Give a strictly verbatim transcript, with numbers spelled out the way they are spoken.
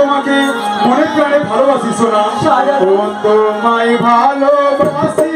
তোমাকে মনে প্রাণে ভালোবাসি সোনা, তোমায় ভালোবাসি।